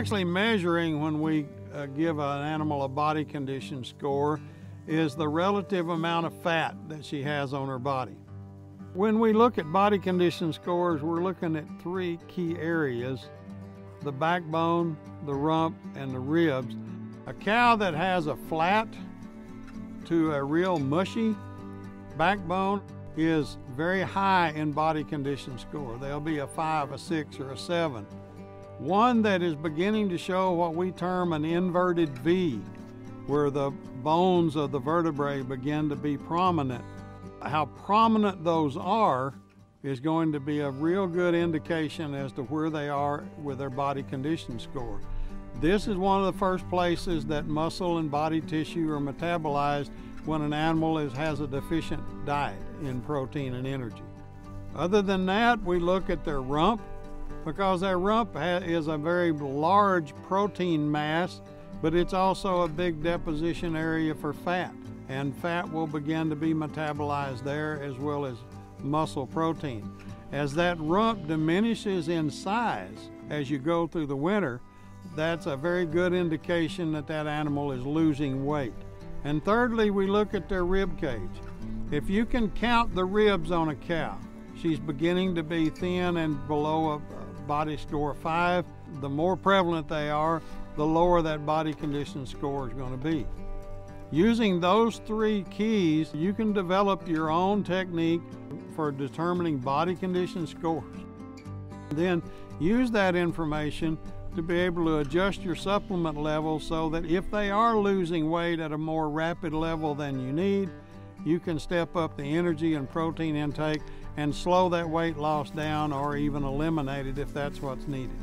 actually measuring when we give an animal a body condition score is the relative amount of fat that she has on her body. When we look at body condition scores, we're looking at three key areas: the backbone, the rump, and the ribs. A cow that has a flat to a real mushy backbone is very high in body condition score. They'll be a 5, a 6, or a 7. One that is beginning to show what we term an inverted V, where the bones of the vertebrae begin to be prominent. How prominent those are is going to be a real good indication as to where they are with their body condition score. This is one of the first places that muscle and body tissue are metabolized when an animal has a deficient diet in protein and energy. Other than that, we look at their rump, because their rump is a very large protein mass, but it's also a big deposition area for fat, and fat will begin to be metabolized there as well as muscle protein. As that rump diminishes in size as you go through the winter, that's a very good indication that that animal is losing weight. And thirdly, we look at their rib cage. If you can count the ribs on a cow, she's beginning to be thin and below a body score 5. The more prevalent they are, the lower that body condition score is going to be. Using those three keys, you can develop your own technique for determining body condition scores. Then use that information to be able to adjust your supplement level so that if they are losing weight at a more rapid level than you need, you can step up the energy and protein intake and slow that weight loss down or even eliminate it if that's what's needed.